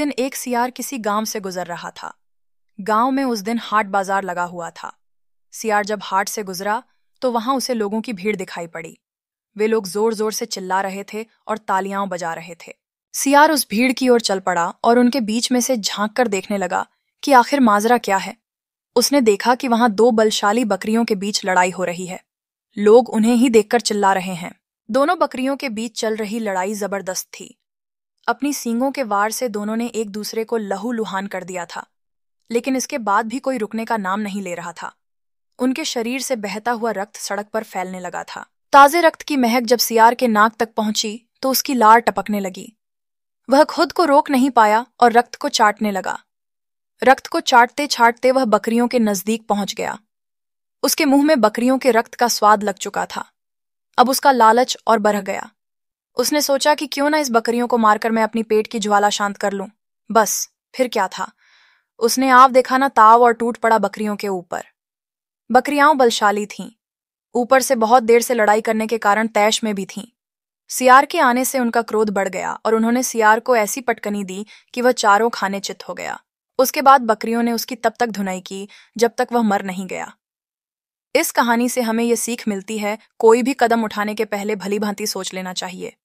दिन एक सियार किसी गांव से गुजर रहा था। गांव में उस दिन हाट बाजार लगा हुआ था। सियार जब हाट से गुजरा तो वहां उसे लोगों की भीड़ दिखाई पड़ी। वे लोग जोर जोर से चिल्ला रहे थे और तालियां बजा रहे थे। सियार उस भीड़ की ओर चल पड़ा और उनके बीच में से झांक कर देखने लगा कि आखिर माजरा क्या है। उसने देखा कि वहां दो बलशाली बकरियों के बीच लड़ाई हो रही है। लोग उन्हें ही देखकर चिल्ला रहे हैं। दोनों बकरियों के बीच चल रही लड़ाई जबरदस्त थी। अपनी सींगों के वार से दोनों ने एक दूसरे को लहूलुहान कर दिया था, लेकिन इसके बाद भी कोई रुकने का नाम नहीं ले रहा था। उनके शरीर से बहता हुआ रक्त सड़क पर फैलने लगा था। ताजे रक्त की महक जब सियार के नाक तक पहुंची तो उसकी लार टपकने लगी। वह खुद को रोक नहीं पाया और रक्त को चाटने लगा। रक्त को चाटते छाटते वह बकरियों के नजदीक पहुंच गया। उसके मुंह में बकरियों के रक्त का स्वाद लग चुका था। अब उसका लालच और बढ़ गया। उसने सोचा कि क्यों ना इस बकरियों को मारकर मैं अपनी पेट की ज्वाला शांत कर लूं। बस फिर क्या था, उसने आव देखा ना ताव और टूट पड़ा बकरियों के ऊपर। बकरियां बलशाली थीं, ऊपर से बहुत देर से लड़ाई करने के कारण तैश में भी थीं। सियार के आने से उनका क्रोध बढ़ गया और उन्होंने सियार को ऐसी पटकनी दी कि वह चारों खाने चित हो गया। उसके बाद बकरियों ने उसकी तब तक धुनाई की जब तक वह मर नहीं गया। इस कहानी से हमें यह सीख मिलती है, कोई भी कदम उठाने के पहले भली भांति सोच लेना चाहिए।